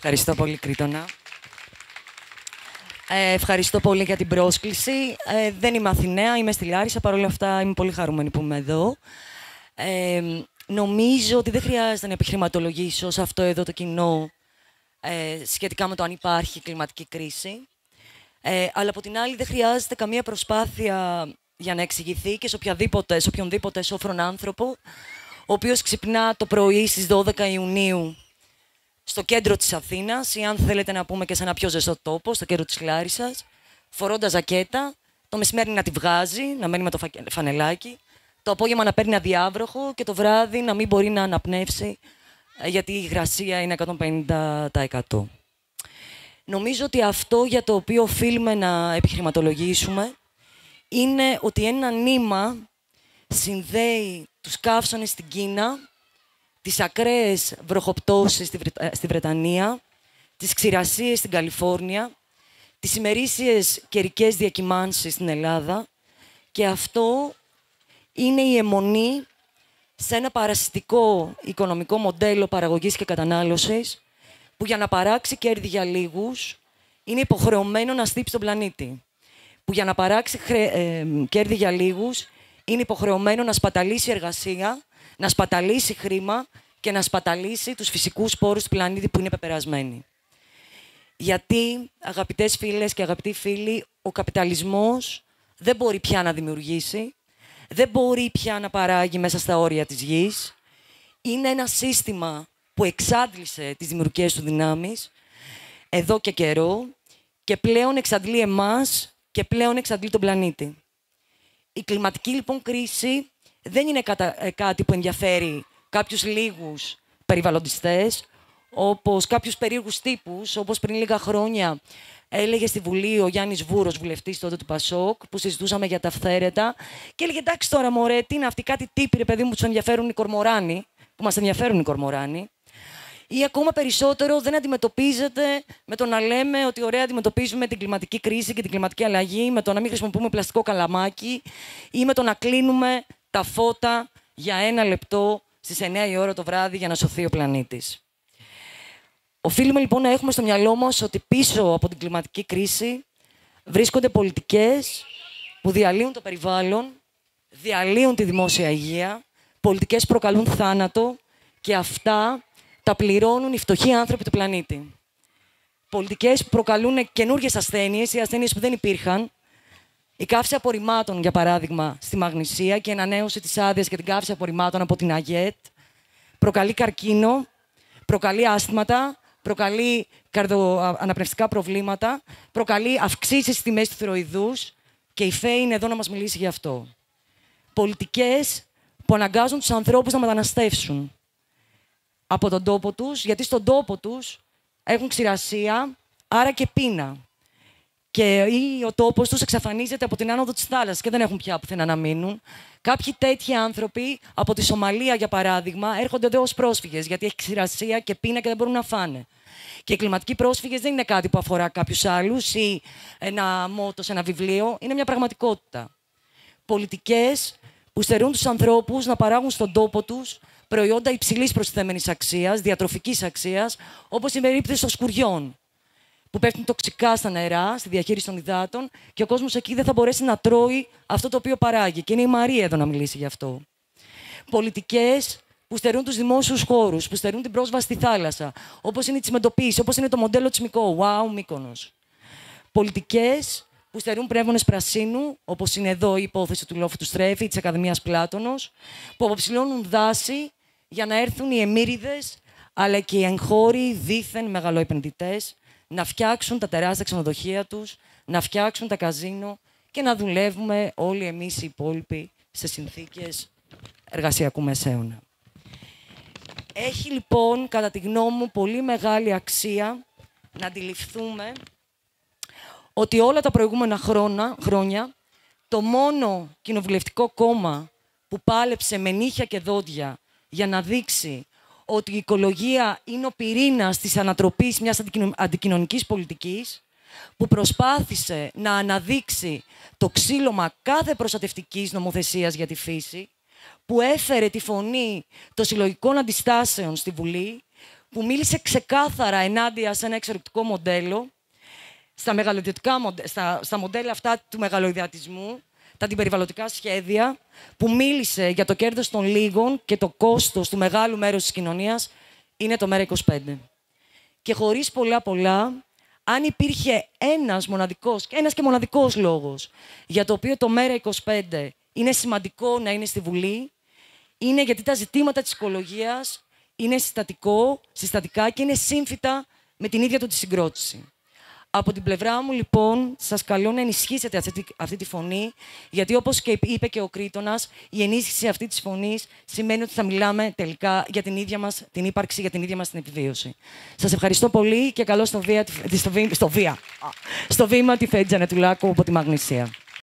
Ευχαριστώ πολύ, Κρήτονα. Ευχαριστώ πολύ για την πρόσκληση. Δεν είμαι Αθηναία, είμαι στη Λάρισα. Παρ' όλα αυτά είμαι πολύ χαρούμενη που είμαι εδώ. Νομίζω ότι δεν χρειάζεται να επιχειρηματολογήσω σε αυτό εδώ το κοινό σχετικά με το αν υπάρχει κλιματική κρίση. Αλλά από την άλλη δεν χρειάζεται καμία προσπάθεια για να εξηγηθεί και σε οποιονδήποτε σόφρον άνθρωπο, ο οποίος ξυπνά το πρωί στις 12 Ιουνίου στο κέντρο της Αθήνας, ή αν θέλετε να πούμε και σε ένα πιο ζεστό τόπο, στο κέντρο της Λάρισσας, φορώντας ζακέτα, το μεσημέρι να τη βγάζει, να μένει με το φανελάκι, το απόγευμα να παίρνει αδιάβροχο και το βράδυ να μην μπορεί να αναπνεύσει, γιατί η υγρασία είναι 150%. Νομίζω ότι αυτό για το οποίο οφείλουμε να επιχειρηματολογήσουμε είναι ότι ένα νήμα συνδέει τους καύσονες στην Κίνα, τις ακραίες βροχοπτώσεις στη Βρετανία, τις ξηρασίες στην Καλιφόρνια, τις ημερήσιες καιρικές διακυμάνσεις στην Ελλάδα, και αυτό είναι η αιμονή σε ένα παρασιτικό οικονομικό μοντέλο παραγωγής και κατανάλωσης, που για να παράξει κέρδη για λίγους είναι υποχρεωμένο να στύψει τον πλανήτη, που για να παράξει κέρδη για λίγους είναι υποχρεωμένο να σπαταλήσει εργασία, να σπαταλήσει χρήμα και να σπαταλήσει τους φυσικούς πόρους του πλανήτη που είναι πεπερασμένοι. Γιατί, αγαπητές φίλες και αγαπητοί φίλοι, ο καπιταλισμός δεν μπορεί πια να δημιουργήσει, δεν μπορεί πια να παράγει μέσα στα όρια της γης. Είναι ένα σύστημα που εξάντλησε τις δημιουργικές του δυνάμεις εδώ και καιρό και πλέον εξαντλεί εμάς και πλέον εξαντλεί τον πλανήτη. Η κλιματική λοιπόν κρίση δεν είναι κάτι που ενδιαφέρει κάποιους λίγους περιβαλλοντιστές, όπως κάποιους περίεργους τύπους, όπως πριν λίγα χρόνια έλεγε στη Βουλή ο Γιάννης Βούρος, βουλευτής τότε του Πασόκ, που συζητούσαμε για τα αυθαίρετα, και έλεγε εντάξει τώρα μωρέ, τι είναι αυτοί, κάτι τύποι ρε παιδί μου που τους ενδιαφέρουν οι κορμοράνοι, που μας ενδιαφέρουν οι κορμοράνοι. Ή ακόμα περισσότερο δεν αντιμετωπίζεται με το να λέμε ότι ωραία αντιμετωπίζουμε την κλιματική κρίση και την κλιματική αλλαγή, με το να μην χρησιμοποιούμε πλαστικό καλαμάκι ή με το να κλείνουμε τα φώτα για 1 λεπτό στις 9 η ώρα το βράδυ για να σωθεί ο πλανήτης. Οφείλουμε λοιπόν να έχουμε στο μυαλό μας ότι πίσω από την κλιματική κρίση βρίσκονται πολιτικές που διαλύουν το περιβάλλον, διαλύουν τη δημόσια υγεία, πολιτικές που προκαλούν θάνατο, και αυτά τα πληρώνουν οι φτωχοί άνθρωποι του πλανήτη. Πολιτικές που προκαλούν καινούργιες ασθένειες ή ασθένειες που δεν υπήρχαν. Η καύση απορριμμάτων, για παράδειγμα, στη Μαγνησία και η ανανέωση της άδειας και την καύση απορριμμάτων από την ΑΓΕΤ προκαλεί καρκίνο, προκαλεί άσθματα, προκαλεί καρδιοαναπνευστικά προβλήματα, προκαλεί αυξήσεις στις τιμές του θηροειδούς, και η ΦΕΗ είναι εδώ να μας μιλήσει γι' αυτό. Πολιτικές που αναγκάζουν τους ανθρώπους να μεταναστεύσουν από τον τόπο τους, γιατί στον τόπο τους έχουν ξηρασία, άρα και πείνα. Και ή ο τόπος τους εξαφανίζεται από την άνοδο της θάλασσας και δεν έχουν πια πουθενά να μείνουν. Κάποιοι τέτοιοι άνθρωποι από τη Σομαλία, για παράδειγμα, έρχονται εδώ ως πρόσφυγες, γιατί έχει ξηρασία και πείνα και δεν μπορούν να φάνε. Και οι κλιματικοί πρόσφυγες δεν είναι κάτι που αφορά κάποιους άλλους ή ένα μότο σε ένα βιβλίο, είναι μια πραγματικότητα. Πολιτικές που στερούν τους ανθρώπους να παράγουν στον τόπο τους προϊόντα υψηλής προστιθέμενης αξίας, διατροφικής αξίας, όπως η περίπτωση των σκουριών, που πέφτουν τοξικά στα νερά, στη διαχείριση των υδάτων, και ο κόσμος εκεί δεν θα μπορέσει να τρώει αυτό το οποίο παράγει. Και είναι η Μαρία εδώ να μιλήσει γι' αυτό. Πολιτικές που στερούν τους δημόσιους χώρους, που στερούν την πρόσβαση στη θάλασσα, όπως είναι η τσιμεντοποίηση, όπως είναι το μοντέλο τσιμικό, wow, Μύκονος. Πολιτικές που στερούν πνεύμονες πρασίνου, όπως είναι εδώ η υπόθεση του Λόφου του Στρέφη, της Ακαδημίας Πλάτωνος, που αποψηλώνουν δάση για να έρθουν οι εμμύριδες, αλλά και οι εγχώροι δίθεν μεγαλοεπενδυτές, να φτιάξουν τα τεράστια ξενοδοχεία τους, να φτιάξουν τα καζίνο και να δουλεύουμε όλοι εμείς οι υπόλοιποι σε συνθήκες εργασιακού μεσαίωνα. Έχει λοιπόν, κατά τη γνώμη μου, πολύ μεγάλη αξία να αντιληφθούμε ότι όλα τα προηγούμενα χρόνια το μόνο κοινοβουλευτικό κόμμα που πάλεψε με νύχια και δόντια για να δείξει ότι η οικολογία είναι ο πυρήνας της ανατροπής μιας αντικοινωνικής πολιτικής, που προσπάθησε να αναδείξει το ξύλωμα κάθε προστατευτικής νομοθεσίας για τη φύση, που έφερε τη φωνή των συλλογικών αντιστάσεων στη Βουλή, που μίλησε ξεκάθαρα ενάντια σε ένα εξορρυκτικό μοντέλο, στα μοντέλα αυτά του μεγαλοειδιατισμού, τα αντιπεριβαλλοντικά σχέδια, που μίλησε για το κέρδος των λίγων και το κόστος του μεγάλου μέρους της κοινωνίας, είναι το ΜΕΡΑ25. Και χωρίς πολλά, αν υπήρχε ένας και μοναδικός λόγος για το οποίο το ΜΕΡΑ25 είναι σημαντικό να είναι στη Βουλή, είναι γιατί τα ζητήματα της οικολογίας είναι συστατικά και είναι σύμφυτα με την ίδια του τη συγκρότηση. Από την πλευρά μου, λοιπόν, σας καλώ να ενισχύσετε αυτή τη φωνή, γιατί όπως και είπε και ο Κρήτονας, η ενίσχυση αυτή της φωνής σημαίνει ότι θα μιλάμε τελικά για την ίδια μας την ύπαρξη, για την ίδια μας την επιβίωση. Σας ευχαριστώ πολύ και καλώς στο βήμα τη ΦΕΗ Νετουλάκου από τη Μαγνησία.